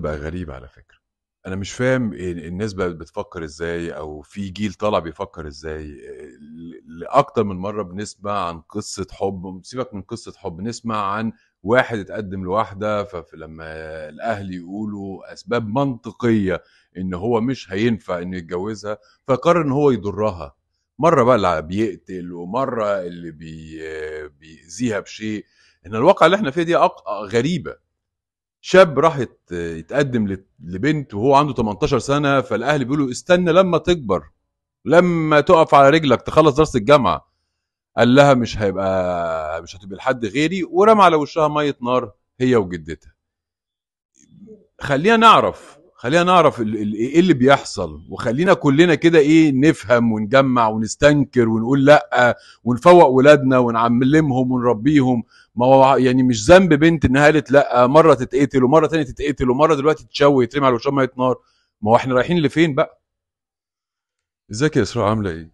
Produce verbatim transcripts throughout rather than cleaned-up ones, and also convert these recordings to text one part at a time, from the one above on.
بقى غريب على فكرة. انا مش فاهم إيه الناس بقى بتفكر ازاي، او في جيل طالع بيفكر ازاي. إيه، لاكتر من مرة بنسمع عن قصة حب، سيبك من قصة حب، نسمع عن واحد اتقدم لواحدة، فلما الاهل يقولوا اسباب منطقية ان هو مش هينفع انه يتجوزها، فقرر ان هو يضرها. مرة بقى اللي بيقتل، ومرة اللي بي... بيأذيها بشيء. ان الواقع اللي احنا فيه دي أق... غريبة. شاب راح يت- يتقدم لت- لبنت وهو عنده تمنتاشر سنة، فالأهل بيقولوا استنى لما تكبر، لما تقف على رجلك، تخلص درس الجامعة. قال لها مش هيبقى مش هتبقى لحد غيري، ورمى على وشها مية نار هي وجدتها. خلينا نعرف خلينا نعرف ال- ال- ايه اللي بيحصل، وخلينا كلنا كده ايه نفهم ونجمع ونستنكر ونقول لا، ونفوق ولادنا ونعلمهم ونربيهم. ما هو يعني مش ذنب بنت انها قالت لا، مره تتقتل ومره تانية تتقتل ومره دلوقتي تتشوي يترمي على وشها ميه نار. ما هو احنا رايحين لفين بقى؟ ازيك يا اسراء، عامله ايه؟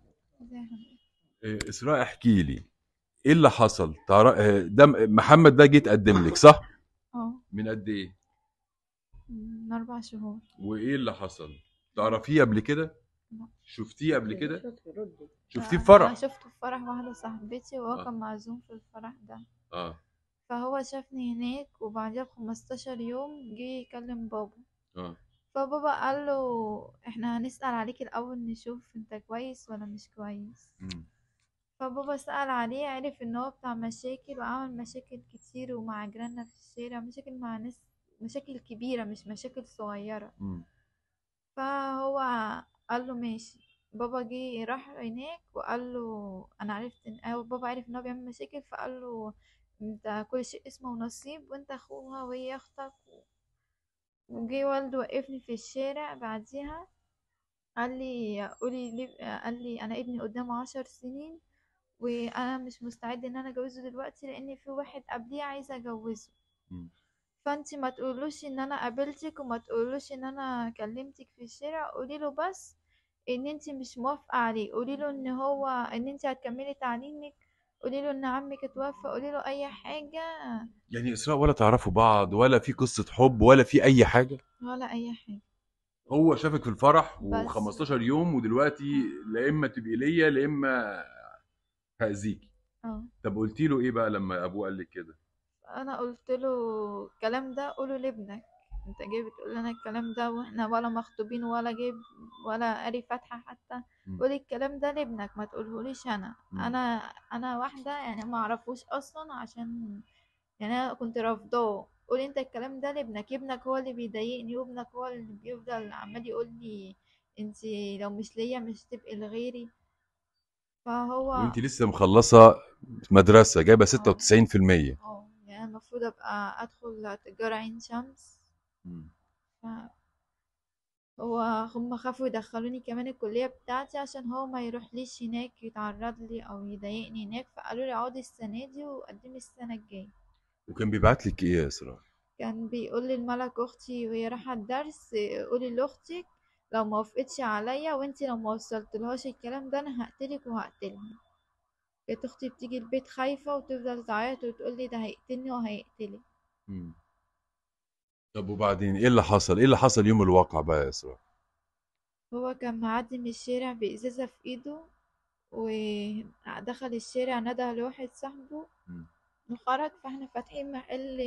إيه، اسراء احكي لي ايه اللي حصل. تعرف آه، ده م- محمد ده جه اتقدم لك صح؟ اه من قد ايه؟ من أربع شهور وايه اللي حصل؟ تعرفيه قبل كده؟ لا. شفتيه قبل كده؟ شفتيه في أنا فرح؟ شفته في فرح واحدة صاحبتي، وهو اه كان معزوم في الفرح ده، اه فهو شافني هناك. وبعدها بخمستاشر يوم جه يكلم بابا، اه فبابا قال له احنا هنسأل عليك الأول نشوف انت كويس ولا مش كويس. مم. فبابا سأل عليه، عرف ان هو بتاع مشاكل، وعمل مشاكل كتير ومع جيراننا في الشارع، مشاكل مع ناس، مشاكل كبيرة مش مشاكل صغيرة. مم. فهو قال له ماشي. بابا جه راح هناك وقال له انا عرفت ان أو بابا عرف ان هو بيعمل مشاكل، فقال له انت كل شيء اسمه ونصيب، وانت اخوها وهي اختك. وجه والده وقفني في الشارع بعديها، قال لي قولي ليه- قال لي انا ابني قدامه عشر سنين، وانا مش مستعد ان انا اجوزه دلوقتي، لان في واحد قبليه عايزه اجوزه، مم. فانتي ما تقولوش ان انا قابلتك، وما تقولوش ان انا كلمتك في الشارع، قولي له بس ان انتي مش موافقه عليه، قولي له ان هو ان انتي هتكملي تعليمك، قولي له ان عمك اتوفى، قولي له اي حاجه يعني اسراء ولا تعرفوا بعض، ولا في قصة حب، ولا في اي حاجة. ولا اي حاجه. هو شافك في الفرح بس و15 يوم، ودلوقتي لا اما تبقي ليا لا اما هأذيكي. اه طب قلتي له ايه بقى لما ابوه قال لك كده؟ انا قلت له الكلام ده قوله لابنك، انت جاي بتقول لنا الكلام ده واحنا ولا مخطوبين ولا جايب ولا قاري فاتحه حتى، مم. قولي الكلام ده لابنك، ما تقولهوليش انا مم. انا انا واحده يعني ما اعرفوش اصلا، عشان يعني انا كنت رافضاه. قولي انت الكلام ده لابنك، ابنك هو اللي بيضايقني، وابنك هو اللي بيفضل عمال يقول لي انت لو مش ليا مش تبقي لغيري. فهو وانت لسه مخلصة مدرسة جايبة اه ستة وتسعين في المية. اه يعني أنا المفروض ابقى ادخل تجارة عين شمس، مم. ف- هو هم خافوا يدخلوني كمان الكلية بتاعتي عشان هو ما يروحليش هناك يتعرض لي او يضايقني هناك، فقالوا لي اقعدي السنة دي وقدمي السنة الجاية. وكان بيبعت لك ايه يا اسراء؟ كان بيقول لي الملك اختي وهي رايحة الدرس قولي لاختك لو ما وافقتش عليا، وانتي لو ما وصلتلهاش الكلام ده انا هقتلك وهقتلها. كانت اختي بتيجي البيت خايفة وتفضل تعيط وتقول لي ده هيقتلني وهيقتلك. مم. طب وبعدين ايه اللي حصل؟ ايه اللي حصل يوم الواقع بقى يا اسراء؟ هو كان معدي من الشارع بإزازة في ايده، ودخل الشارع نادى لواحد صاحبه مم. وخرج. فاحنا فاتحين محل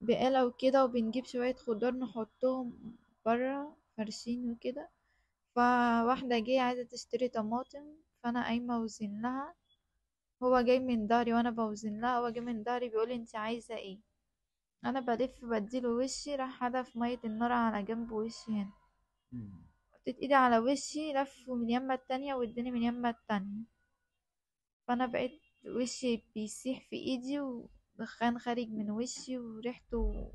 بقالة وكده، وبنجيب شوية خضار نحطهم برا فرشين وكده. فواحدة جاية عايزة تشتري طماطم، فأنا قايمة أوزن لها، هو جاي من ضهري وأنا بوزن لها، هو جاي من ضهري بيقولي انت عايزة ايه، أنا بلف بديله وشي، راح هدف مية النار على جنب وشي هنا، مم. حطيت ايدي على وشي، لف من يمة التانية واداني من يمة التانية، فانا بقيت وشي بيسيح في ايدي ودخان خارج من وشي، وريحته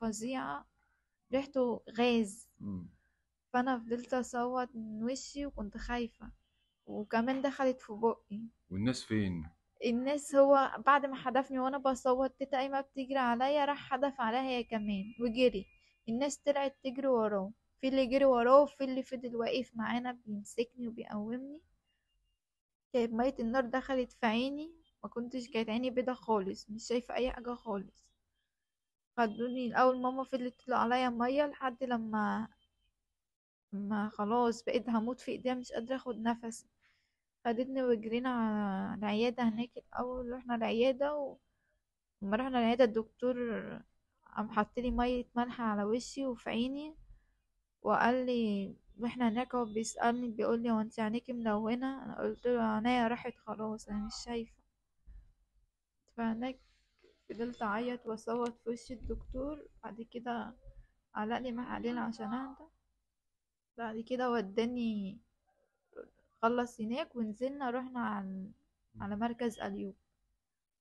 فظيعة، ريحته غاز. مم. فانا فضلت اصوت من وشي وكنت خايفة، وكمان دخلت في بقي. والناس فين؟ الناس هو بعد ما حدفني وانا بصوت، تيتا قايمة بتجري عليا، راح حدف عليها هي كمان وجري. الناس طلعت تجري وراه، في اللي جري وراه وفي اللي فضل واقف معانا بيمسكني وبيقومني. كانت مية النار دخلت في عيني، ما كنتش، كانت عيني بيضة خالص، مش شايفة اي حاجة خالص. خدوني الأول، ماما فضلت تطلق عليا مية لحد لما ما خلاص بقيت هموت في ايديها، مش قادرة اخد نفس. خدتني وجرينا على العيادة هناك. الأول رحنا العيادة و... لما رحنا العيادة الدكتور قام حطلي مية ملح على وشي وفي عيني، وقال لي واحنا هناك هو بيسألني بيقول لي هو انت عينيكي ملونة؟ انا قلت له عينيا راحت خلاص انا مش شايفة. فهناك فضلت اعيط واصوت في وش الدكتور. بعد كده علقلي محاليل عشان اهدى. بعد كده وداني خلص هناك ونزلنا رحنا على على مركز اليوم.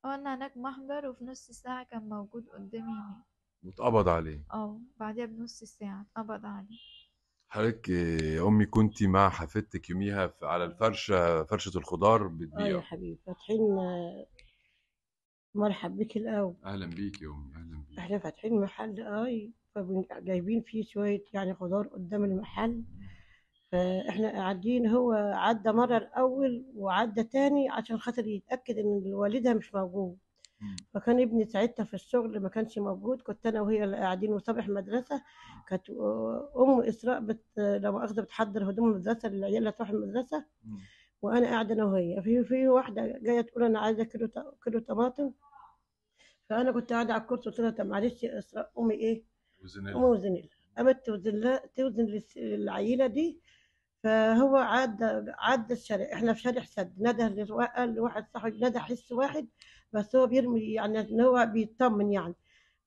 قلنا هناك محضر وفي نص ساعة كان موجود قدامي هناك واتقبض عليه. اه بعدها بنص ساعة اتقبض عليه. حضرتك يا امي كنتي مع حفيدتك يوميها على الفرشه، فرشه الخضار بتبيع. اه يا حبيبي فاتحين مرحب بيك الاول. اهلا بيك يا امي. اهلا بيك. احنا فاتحين محل اي فجايبين فيه شويه يعني خضار قدام المحل، فاحنا قاعدين. هو عدى مره الاول وعدى تاني عشان خاطر يتاكد ان والدها مش موجود، فكان ابني ساعتها في الشغل ما كانش موجود، كنت انا وهي اللي قاعدين. وصبح مدرسه كانت ام اسراء بت... لو مؤاخذه بتحضر هدوم المدرسه للعيال اللي هتروح المدرسه، وانا قاعده انا وهي. في في واحده جايه تقول انا عايزه كيلو ط... كيلو طماطم، فانا كنت قاعده على الكرسي. قلت لها طب معلش يا اسراء امي ايه؟ وزنها امي وزنها قامت توزن لها توزن للعيله دي. فهو عدى عدى الشارع، احنا في شارع سد. نادى لواحد صاحبي، نادى حس واحد بس هو بيرمي يعني ان هو بيطمن يعني،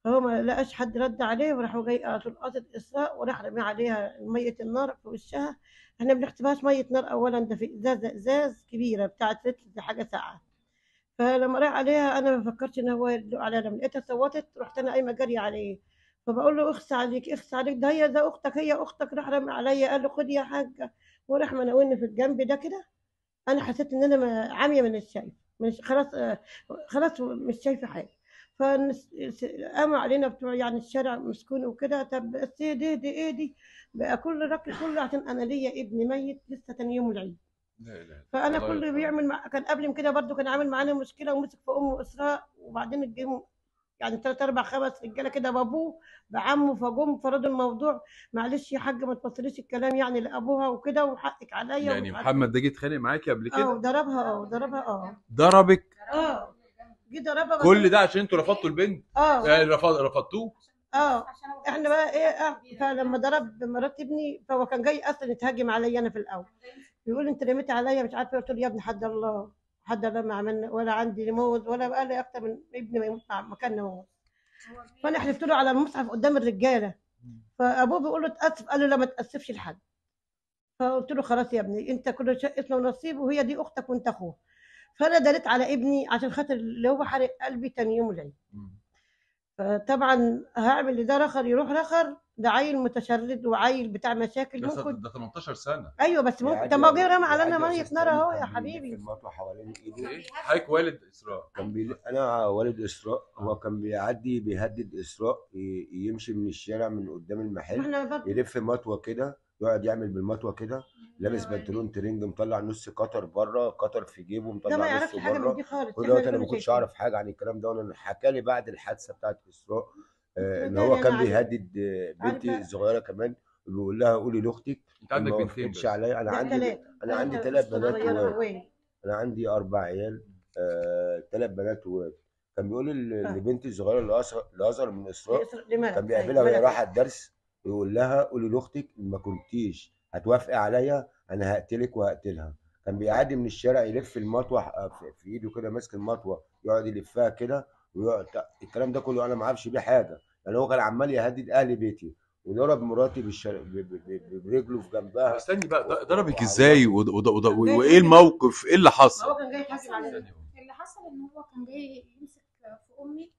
فهو ما لقاش حد رد عليه، وراحوا جاي قاطوا القاطة اسراء وراح رمي عليها ميه النار في وشها. احنا ما بنحسبهاش ميه نار، اولا ده في ازازه ازاز كبيره بتاعت لتر دي حاجه ساقعه. فلما راح عليها انا ما فكرتش ان هو يدق عليها، لما لقيتها صوتت رحت انا قايمه جاريه عليه، فبقول له اخس عليك اخس عليك، ده هي ده اختك هي اختك. راح رمي عليا قال له خدي يا حاجه، وراح مناولني في الجنب ده كده. انا حسيت ان انا عاميه من الشايف، مش خلاص خلاص مش شايفه حاجه. فقاموا علينا بتوع يعني الشارع مسكون وكده. طب بس ايه دي ايه دي بقى كل ركن كله، عشان انا ليا ابن ميت لسه تاني يوم العيد. لا لا فانا كله بيعمل مع... كان قبل كده برده كان عامل معانا مشكله ومسك في امه اسراء، وبعدين جم يعني ثلاث اربع خمس رجاله كده بابوه بعمه، فجم فرضوا الموضوع معلش يا حاج ما تفصليش الكلام يعني لابوها وكده وحقك عليا. يعني محمد ده جه اتخانق معاكي قبل كده؟ اه ضربها اه ضربها اه ضربك؟ اه جه ضربها. كل ده عشان انتوا رفضتوا البنت؟ اه يعني رفضتوه؟ اه احنا بقى ايه اه فلما ضرب مرات ابني، فهو كان جاي اصلا يتهاجم عليا انا في الاول، بيقول انت رميت عليا مش عارفه. قلت له يا ابني حد الله حد الله ما عملنا ولا عندي موت ولا بقى لي اكتر من ابني ما يموت مكاننا موت. فانا حلفت له على المصحف قدام الرجاله، فابوه بيقول له اتاسف، قال له لا ما تاسفش لحد. فقلت له خلاص يا ابني انت كل شيء اسمه نصيب، وهي دي اختك وانت اخوها. فانا دلت على ابني عشان خاطر اللي هو حرق قلبي تاني يوم العيد. فطبعا هعمل اللي ده رخر يروح رخر، ده عيل متشرد وعيل بتاع مشاكل. ده ممكن ده ثمنتاشر سنه. ايوه بس ممكن. طب ما هو جه رمى علينا ميه نار اهو يا حبيبي. المطوه حوالين ايدي. حضرتك والد اسراء كان بي... انا والد اسراء هو كان بيعدي بيهدد اسراء يمشي من الشارع من قدام المحل يلف مطوه كده، يقعد يعمل بالمطوه كده، لابس بنطلون ترنج مطلع نص قطر بره قطر في جيبه مطلع نص بره. ده ما يعرفش حاجه من دي خالص. انا ما كنتش اعرف حاجه عن الكلام ده، وانا حكى لي بعد الحادثه بتاعت اسراء ان هو كان بيهدد بنتي الصغيره كمان، بيقول لها قولي لاختك. انت عندك بنتين؟ انا عندي انا عندي ثلاث بنات وولد. انا عندي اربع عيال ثلاث آه، بنات وولد. كان بيقول لبنتي الصغيره اللي اصغر من اسراء كان بيقابلها وهي رايحه الدرس، يقول لها قولي لاختك ما كنتيش هتوافقي عليا انا هقتلك وهقتلها. كان بيعدي من الشارع يلف المطوه في ايده كده، ماسك المطوه يقعد يلفها كده. الكلام ده كله انا ما اعرفش بيه حاجه، يعني هو كان عمال يهدد اهل بيتي وضرب مراتي بالشر... ب... ب... ب... برجله في جنبها. استني بقى ضربك و... ازاي و... و... و... و... وايه الموقف؟ ايه اللي حصل؟ هو كان جاي يحاسب عليا. اللي حصل ان هو كان جاي يمسك في امي،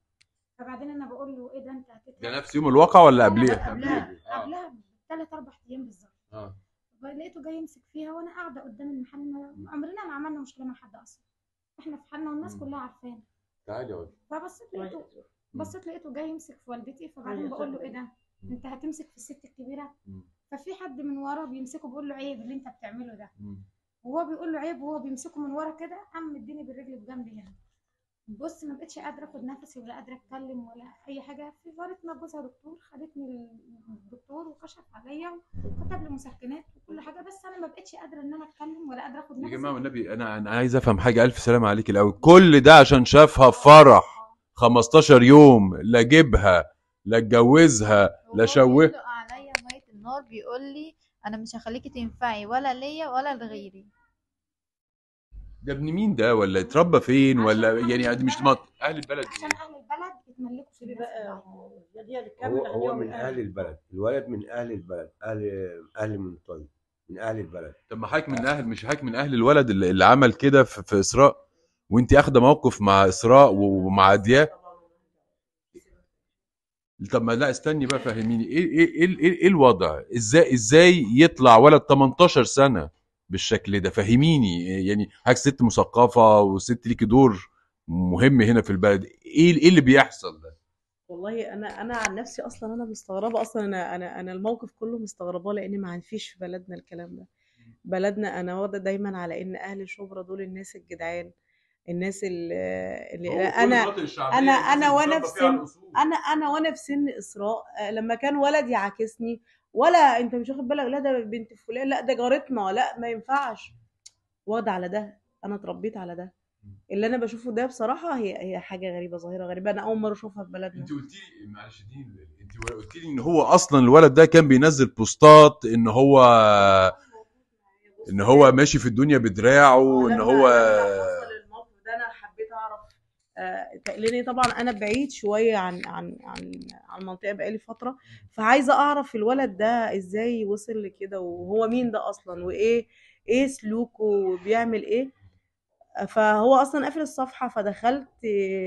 فبعدين انا بقول له ايه ده انت هتتعب. ده نفس يوم الواقعه ولا قبليها؟ قبلها قبلها بثلاث اربع ايام بالظبط. اه لقيته جاي يمسك فيها وانا قاعده قدام المحل. عمرنا ما عملنا مشكله مع حد اصلا، احنا في حالنا والناس كلها عارفانا. تعالي يا ولد. فبصيت لقيته بصيت لقيته جاي يمسك في والدتي، فبعدين بقول له ايه ده؟ انت هتمسك في الست الكبيره؟ ففي حد من ورا بيمسكه بيقول له عيب اللي انت بتعمله ده. وهو بيقول له عيب وهو بيمسكه من ورا كده، قام مديني بالرجل بجنبي هنا. بص ما بقتش قادره اخد نفسي ولا قادره اتكلم ولا اي حاجه. في زارتنا جوزها دكتور، خدتني الدكتور وكشف عليا وكتب لي مسكنات وكل حاجه، بس انا ما بقتش قادره ان انا اتكلم ولا قادره اخد نفسي. يا جماعه والنبي انا انا عايز افهم حاجه. الف سلامه عليك الاول. كل ده عشان شافها في فرح خمستاشر يوم، لا جيبها لا اتجوزها لا شوه. بيطلق عليا ميه النار بيقول لي انا مش هخليكي تنفعي ولا ليا ولا لغيري. ده ابن مين ده؟ ولا اتربى فين؟ ولا يعني مش مط... اهل البلد. عشان اهل البلد بيتملكوا سيدي بقى. هو, هو من اهل البلد، الولد من اهل البلد، اهل اهل من طيب من اهل البلد. طب ما حاج من اهل، مش حاج من اهل الولد اللي, اللي عمل كده في, في اسراء، وانت اخده موقف مع اسراء ومع ديا. طب ما لا استني بقى فهميني ايه ايه ايه, إيه, إيه الوضع؟ ازاي ازاي يطلع ولد تمنتاشر سنه بالشكل ده؟ فهميني يعني. حاجة ست مثقفه وست ليكي دور مهم هنا في البلد، ايه ايه اللي بيحصل ده؟ والله انا انا عن نفسي اصلا انا مستغربه اصلا. انا انا انا الموقف كله مستغرباه، لان ما فيش في بلدنا الكلام ده. بلدنا انا واخده دايما على ان اهل شبرا دول الناس الجدعان، الناس اللي انا انا انا وانا في سن انا انا وانا في سن اسراء لما كان ولد يعاكسني، ولا انت مش واخد بالك، لا ده بنت فلان، لا ده جارتنا، لا ما ينفعش. واخده على ده، انا اتربيت على ده. اللي انا بشوفه ده بصراحه هي هي حاجه غريبه، ظاهره غريبه انا اول مره اشوفها في بلدنا. انت قلت لي معلش دي، انت قلت لي ان هو اصلا الولد ده كان بينزل بوستات ان هو ان هو ماشي في الدنيا بدراعه، ان هو لاني طبعا انا بعيد شويه عن عن عن عن المنطقه بقالي فتره، فعايزه اعرف الولد ده ازاي وصل لكده، وهو مين ده اصلا، وايه ايه سلوكه وبيعمل ايه. فهو اصلا قافل الصفحه، فدخلت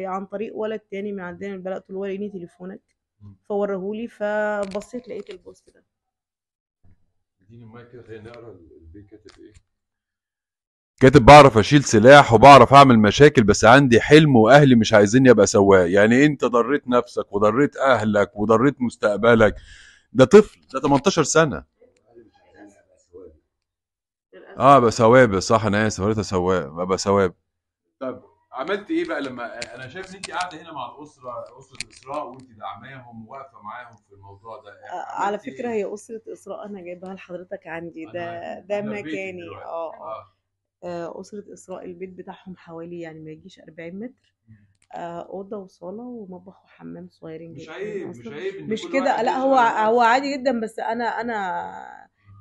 عن طريق ولد تاني من عندنا البلد، قلت له وريني تليفونك، فورهولي، فبصيت لقيت البوست ده. اديني المايك كده خلينا نقرا البيت كاتب ايه. كاتب بعرف اشيل سلاح وبعرف اعمل مشاكل، بس عندي حلم واهلي مش عايزيني ابقى سواق. يعني انت ضريت نفسك وضريت اهلك وضريت مستقبلك. ده طفل، ده تمنتاشر سنه. اه ابقى سواب، صح انا اسف، قلت سواق، ابقى سواب. طب عملت ايه بقى لما انا شايف ان انت قاعده هنا مع الاسره، اسره اسراء، وانت دعماهم وواقفه معاهم في الموضوع ده؟ على فكره هي اسره اسراء انا جايبها لحضرتك عندي، ده ده مكاني. اه اه أسرة إسراء البيت بتاعهم حوالي يعني ما يجيش أربعين متر، أوضة وصالة ومطبخ وحمام صغيرين جدا. مش عيب مش عيب مش كده، لا هو هو عادي جدا. بس أنا أنا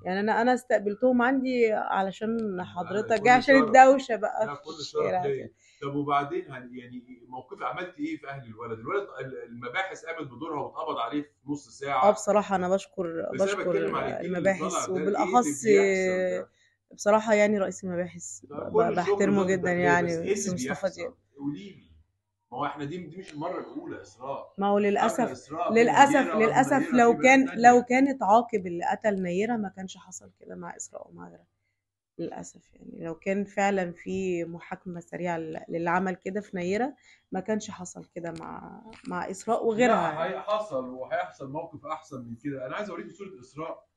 يعني أنا أنا استقبلتهم عندي علشان حضرتك جاي عشان الدوشة بقى. لا كل شهر. طب وبعدين يعني موقف عملت إيه في أهل الولد؟ الولد المباحث قامت بدورها واتقبض عليه في نص ساعة. أه بصراحة أنا بشكر بشكر المباحث، وبالأخص بصراحه يعني رئيس المباحث بحترمه جدا يعني مصطفى دياب. قوليلي ما هو احنا دي دي مش المره الاولى اسراء. ما هو للاسف للاسف للاسف لو كان لو كان اتعاقب اللي قتل نيره ما كانش حصل كده مع اسراء ومع غيرها للاسف. يعني لو كان فعلا في محاكمه سريعه للي عمل كده في نيره ما كانش حصل كده مع مع اسراء وغيرها. لا حصل وهيحصل موقف احسن من كده. انا عايز اوريكي صوره اسراء،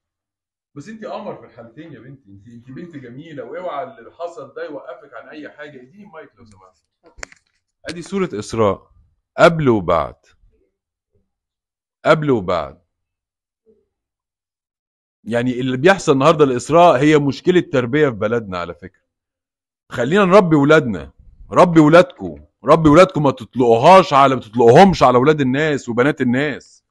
بس انت قمر في الحالتين يا بنتي. انت انت بنت جميله، واوعى اللي حصل ده يوقفك عن اي حاجه. اديني المايك لو سمحتي. ادي صوره اسراء قبل وبعد، قبل وبعد. يعني اللي بيحصل النهارده لاسراء هي مشكله تربيه في بلدنا على فكره. خلينا نربي ولادنا، ربي ولادكم، ربي ولادكم، ما تطلقوهاش على ما تطلقوهمش على ولاد الناس وبنات الناس.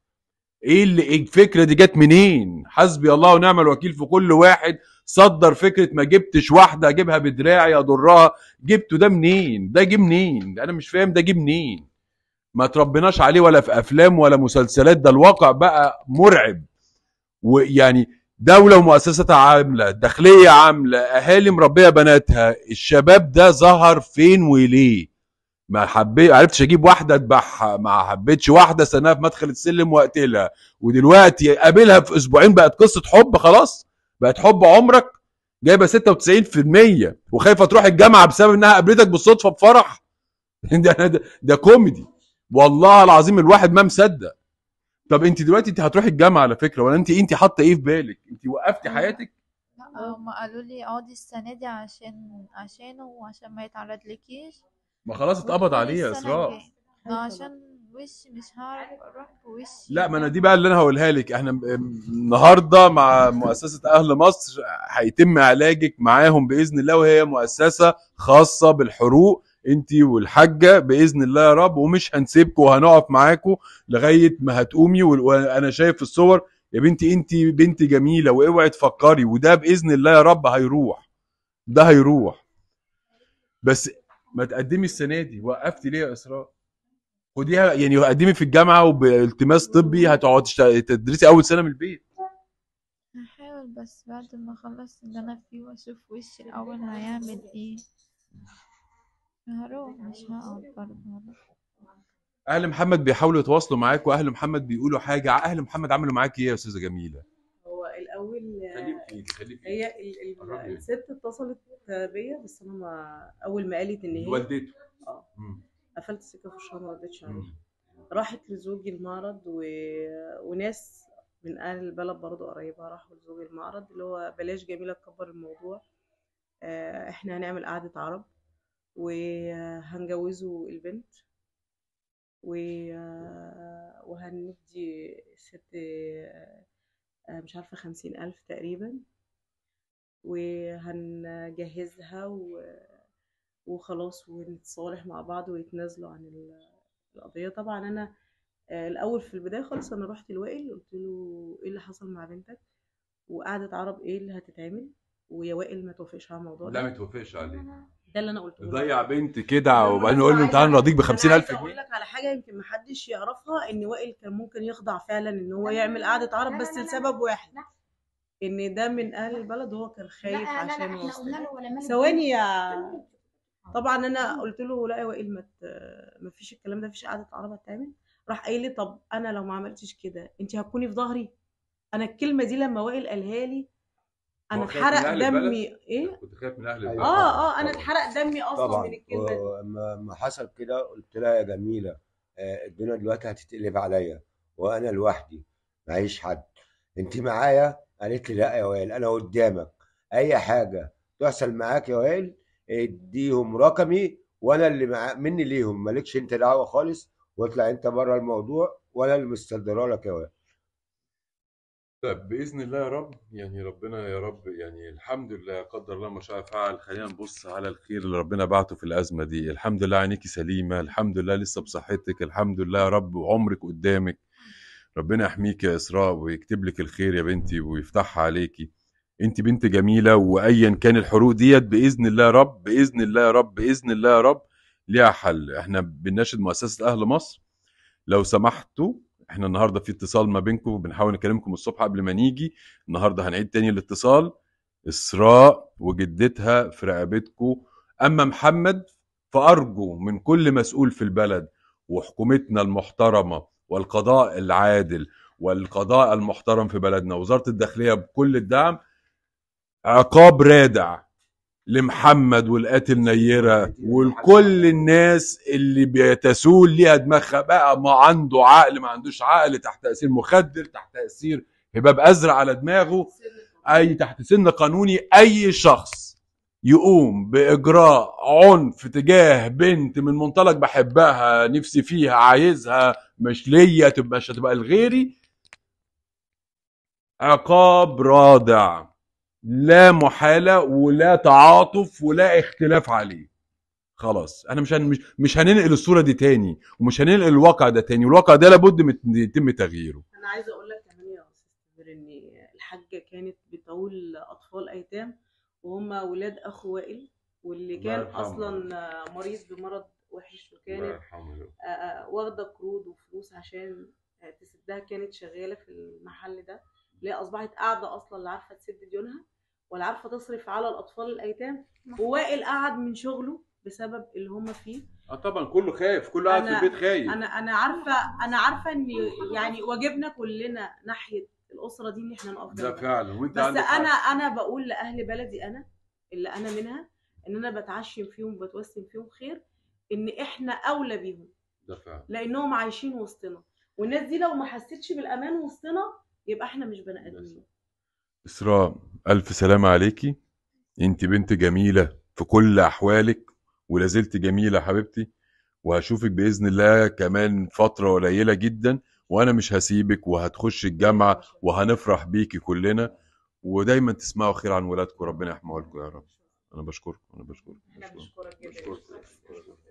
ايه اللي الفكره دي جت منين؟ حسبي الله ونعم الوكيل في كل واحد صدر فكره ما جبتش واحده اجيبها بدراعي اضرها. جبته ده منين؟ ده جه منين؟ انا مش فاهم ده جه منين؟ ما تربيناش عليه ولا في افلام ولا مسلسلات، ده الواقع بقى مرعب. ويعني دوله ومؤسساتها عامله، داخليه عامله، اهالي مربيه بناتها. الشباب ده ظهر فين وليه؟ ما حبيت عرفتش اجيب واحده اذبحها، ما حبيتش واحده استناها في مدخل السلم واقتلها، ودلوقتي اقابلها في اسبوعين بقت قصه حب. خلاص بقت حب عمرك، جايبه ستة وتسعين في المية وخايفه تروح الجامعه بسبب انها قابلتك بالصدفه في فرح. ده, ده, ده كوميدي والله العظيم، الواحد ما مصدق. طب انت دلوقتي انت هتروحي الجامعه على فكره، ولا انت انت حاطه ايه في بالك؟ انت وقفتي حياتك؟ لا هم قالوا لي اقعدي السنه دي عشان عشانه وعشان ما يتعرض لكيش، ما خلاص اتقبض عليه يا اسراء. ما عشان وش مش هعرف اروح بوشي. لا ما انا دي بقى اللي انا هقولها لك، احنا النهارده مع مؤسسه اهل مصر هيتم علاجك معاهم باذن الله، وهي مؤسسه خاصه بالحروق، انتي والحاجه باذن الله يا رب، ومش هنسيبكم وهنقف معاكم لغايه ما هتقومي. وانا شايف في الصور يا بنتي انتي بنت جميله، واوعي تفكري، وده باذن الله يا رب هيروح، ده هيروح. بس ما تقدمي السنه دي، وقفتي ليه يا اسراء؟ خديها يعني، قدمي في الجامعه وبالتماس طبي، هتقعدي تدرسي اول سنه من البيت. هحاول بس بعد ما اخلص اللي انا فيه واشوف وشي الاول هيعمل ايه. هروح مش هقعد برضه. اهل محمد بيحاولوا يتواصلوا معاك، واهل محمد بيقولوا حاجه. اهل محمد عملوا معاك ايه يا استاذه جميله؟ هو الاول خليك خليك هي الست اتصلت بيا، بس انا ما اول ما قالت ان هي والدته اه قفلت السكه في الشهر، ما ردتش عليها. راحت لزوجي المعرض و... وناس من اهل البلد برضه قريبها راحوا لزوجي المعرض، اللي هو بلاش جميله تكبر الموضوع، احنا هنعمل قعده عرب وهنجوزه البنت وهندي ست مش عارفه خمسين ألف تقريبا، وهنجهزها و... وخلاص ونتصالح مع بعض ويتنازلوا عن القضيه. طبعا انا الاول في البدايه خالص انا رحت لوائل قلت له ايه اللي حصل مع بنتك، وقعدت عرب ايه اللي هتتعمل، ويا وائل ما توافقش على الموضوع ده. لا ما توافقش عليه، ده اللي انا قلته له. ضيع بنت كده وبعدين نقول له انت هنرضيك ب خمسين ألف جنيه. اقول لك على حاجه يمكن ما حدش يعرفها، ان وائل كان ممكن يخضع فعلا ان هو يعمل قعده عرب، بس لسبب واحد، ان ده من اهل البلد، هو كان خايف عشان وصل. ثواني طبعا انا قلت له لا يا وائل ما ما فيش الكلام ده، ما فيش قعده عرب هتتعمل. راح قايل لي طب انا لو ما عملتش كده انت هتكوني في ظهري. انا الكلمه دي لما وائل قالها لي انا اتحرق دمي. ايه كنت خايف من اهل البلد. اه اه انا اتحرق دمي اصلا طبعاً. من الكلمه دي طبعا ما حصل كده قلت لها يا جميله الدنيا دلوقتي هتتقلب عليا وانا لوحدي معيش حد، انت معايا؟ قالت لي لا يا وائل انا قدامك، اي حاجه تحصل معاك يا وائل اديهم رقمي وانا اللي مع... مني ليهم، مالكش انت دعوه خالص واطلع انت بره الموضوع وانا اللي مستدره لك يا وائل. طيب باذن الله يا رب، يعني ربنا يا رب يعني الحمد لله، قدر الله ما شاء فعل. خلينا نبص على الخير اللي ربنا بعته في الازمه دي. الحمد لله عينيكي سليمه، الحمد لله لسه بصحتك، الحمد لله يا رب، وعمرك قدامك. ربنا يحميك يا اسراء ويكتب لك الخير يا بنتي ويفتحها عليكي. انت بنت جميله، وايا كان الحروق ديت باذن الله يا رب، باذن الله يا رب، باذن الله يا رب ليها حل. احنا بنناشد مؤسسه اهل مصر لو سمحتوا، احنا النهارده في اتصال ما بينكم وبنحاول نكلمكم الصبح قبل ما نيجي، النهارده هنعيد تاني الاتصال. اسراء وجدتها في رقبتكم، اما محمد فارجو من كل مسؤول في البلد وحكومتنا المحترمه والقضاء العادل والقضاء المحترم في بلدنا، وزاره الداخليه بكل الدعم، عقاب رادع لمحمد والقاتل نيره ولكل الناس اللي بيتسول ليها دماغها بقى، ما عنده عقل ما عندوش عقل، تحت تاثير مخدر، تحت تاثير هباب ازرق على دماغه، اي تحت سن قانوني. اي شخص يقوم باجراء عنف تجاه بنت من منطلق بحبها نفسي فيها عايزها مش ليا تبقى مش هتبقى لغيري، عقاب رادع لا محاله ولا تعاطف ولا اختلاف عليه. خلاص انا مش هن... مش هننقل الصوره دي تاني، ومش هننقل الواقع ده تاني، والواقع ده لابد مت... يتم تغييره. انا عايزه اقول لك كمان يا استاذ ان الحاجه كانت بتقول اطفال ايتام وهم اولاد اخو وائل، واللي كان اصلا مريض بمرض وحش، وكانت واخده قروض وفلوس عشان تسدها، كانت شغاله في المحل ده، ليه اصبحت قاعده اصلا لا عارفه تسد ديونها ولا عارفه تصرف على الاطفال الايتام. ووائل قعد من شغله بسبب اللي هم فيه. اه طبعا كله خايف، كله قاعد في البيت خايف. انا انا عارفه انا عارفه ان يعني واجبنا كلنا ناحيه الاسره دي ان احنا نقف جنبها. ده فعلا وانت بس انا فعلا. انا بقول لاهل بلدي، انا اللي انا منها ان انا بتعشم فيهم وبتوسم فيهم خير، ان احنا اولى بيهم. ده فعلا لانهم عايشين وسطنا، والناس دي لو ما حسيتش بالامان وسطنا يبقى احنا مش بني ادمين. اسراء الف سلامه عليكي، انت بنت جميله في كل احوالك، ولازلت جميلة حبيبتي، وهشوفك بإذن الله كمان فترة قليلة جدا، وأنا مش هسيبك، وهتخش الجامعة وهنفرح بيكي كلنا، ودايما تسمعوا خير عن ولادكم، ربنا يحميها لكم يا رب. أنا بشكركم أنا بشكركم بشكركم بشكركم.